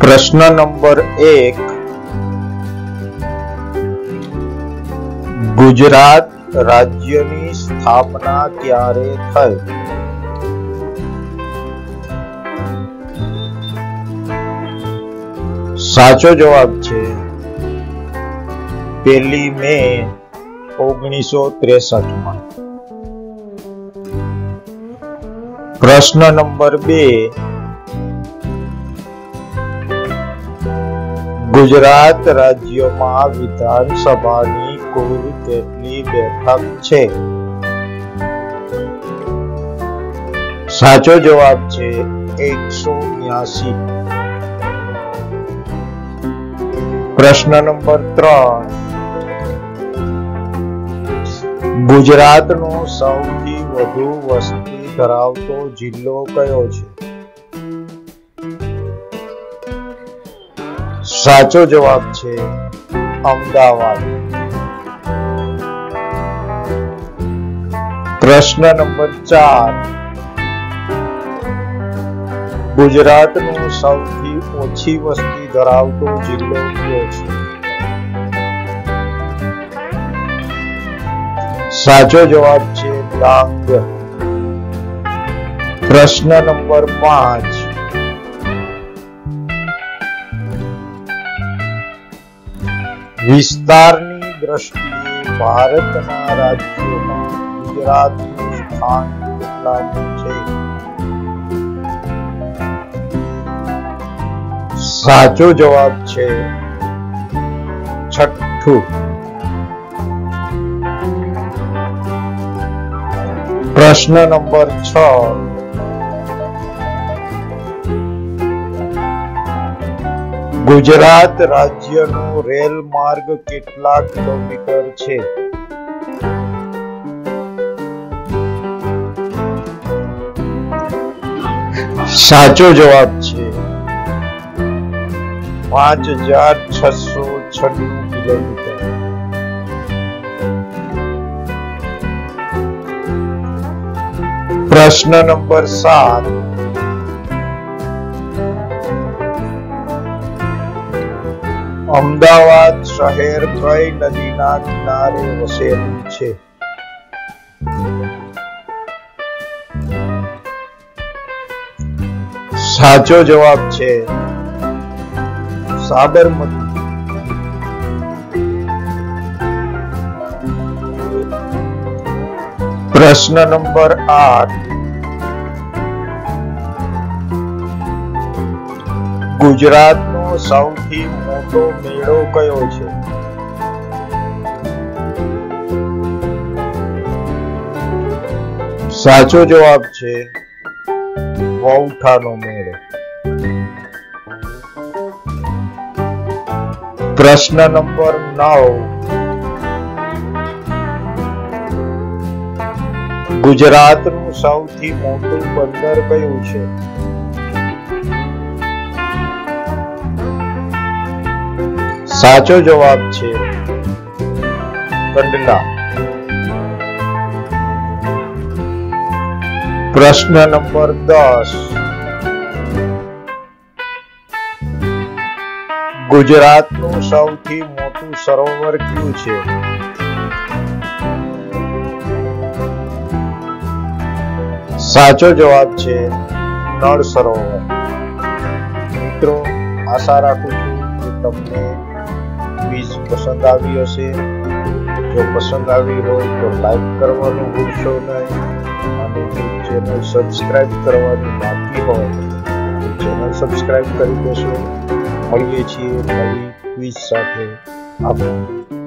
प्रश्न नंबर 1। गुजरात राज्यनी स्थापना क्यारे थई? साचो जवाब छे 1 मे 1963 में। प्रश्न नंबर 2। गुजरात राज्य में विधानसभा की कुल कितनी बैठक छे? साचो जवाब छे 179। प्रश्न नंबर 3। गुजरात नो सौथी वधु वस्ती धरावतो जिल्लो कयो छे? साचो जवाब छे अमदावाद। प्रश्न नंबर 4। गुजरात नो सौथी ओછી વસ્તી ધરાવતો જિલ્લો કયો છે? સાચો જવાબ છે ડાંગ। પ્રશ્ન નંબર 5। विस्तारनी दृष्टिए भारतना राज्योमां गुजरातनुं स्थान કેટલામું છે? સાચો જવાબ છે 6થું। પ્રશ્ન નંબર 6। गुजरात राज्य नो रेल मार्ग कितना किलोमीटर छे? साचो जवाब छे 5696 किलोमीटर। प्रश्न नंबर 7। अमदावाद शहर कई नदी ना किनारे वसेलुं छे? साचो जवाब छे साबरमती। प्रश्न नंबर 8। गुजरात नो सौथी मोटो मेळो कयो छे? साचो जवाब छे वौठानो मेळो। प्रश्न नंबर 9। गुजरात नो सौथी मोटो बंदर कयो छे? साचो जवाब छे कंडला। प्रश्न नंबर 10। गुजरात नो सौथी मोटू सरोवर क्यू छे? साचो जवाब छे नर्मदा सरोवर। मित्रों आशा राखुं छुं के तमने वीज पसंद आई हे। जो पसंद आई हो तो लाइक करने भूलशो नहीं। चेनल सब्सक्राइब करने बाकी हो तो चेनल सब्सक्राइब कर देशो। मळीए छीए नवी क्विज साथे। आभार।